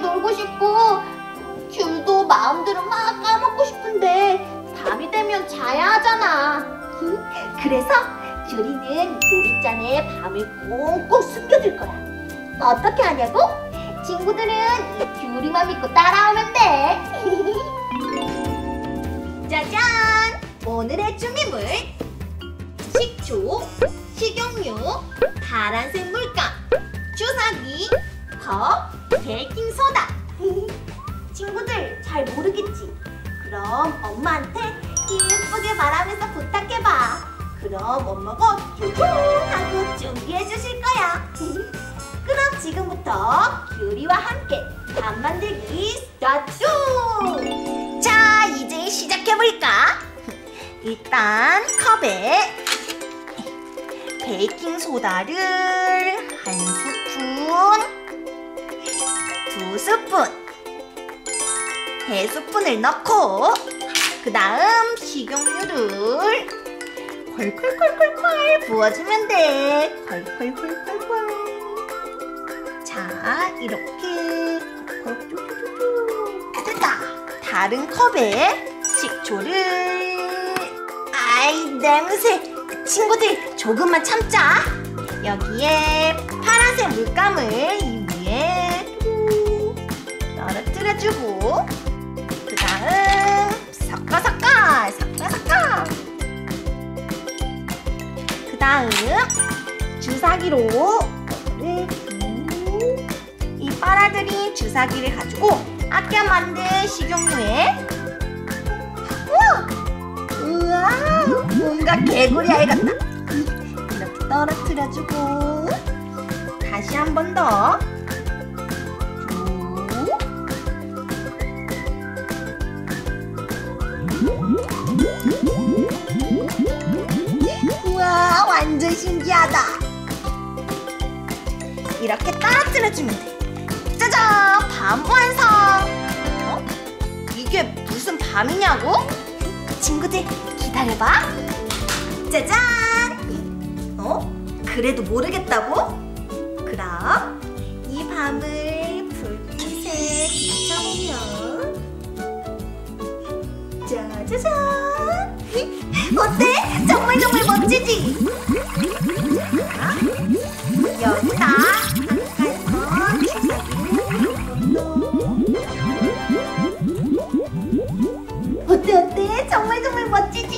놀고 싶고 귤도 마음대로 막 까먹고 싶은데 밤이 되면 자야 하잖아. 그래서 귤이는 놀이잔에 밤을 꽁꽁 숨겨둘 거야. 어떻게 하냐고? 친구들은 이 귤이만 믿고 따라오면 돼. 짜잔! 오늘의 준비물! 식초, 식용유, 파란색 물감, 주사기, 컵, 베이킹소다. 친구들 잘 모르겠지? 그럼 엄마한테 예쁘게 말하면서 부탁해봐. 그럼 엄마가 쭈쭈 하고 준비해 주실 거야. 그럼 지금부터 귤이와 함께 밥 만들기 스타트! 자, 이제 시작해볼까? 일단 컵에 베이킹소다를 1스푼, 2스푼, 3스푼을 넣고 그 다음 식용유를 콸콸콸콸콸 부어주면 돼. 콸콸콸콸콸. 자, 이렇게 됐다. 다른 컵에 식초를, 아이 냄새. 친구들 조금만 참자. 여기에 파란색 물감을 이 위에 떨어뜨려주고 그 다음 섞어 그 다음 주사기로 이 빨아들인 주사기를 가지고 아까 만든 식용유에 우와 뭔가 개구리 아이 같다. 이렇게 떨어뜨려주고 다시 한 번 더. 우와 완전 신기하다. 이렇게 떨어뜨려주면 돼. 짜잔! 밤 완성! 어? 이게 무슨 밤이냐고? 친구들 기다려봐. 짜잔! 어? 그래도 모르겠다고? 그럼 이 밤을 불빛에 비춰보면 짜자잔! 어때? 정말 멋지지? 여기다 한번 주사기를 어때? 정말 멋지지?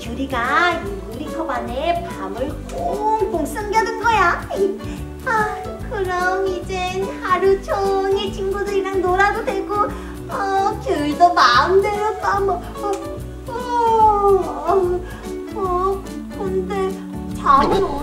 귤이가 이 유리컵 안에 밤을 꽁꽁 숨겨둔 거야. 아, 그럼 이젠 하루 종일 친구들이랑 놀아도 되고 귤도 마음대로 까먹어. 근데 잠은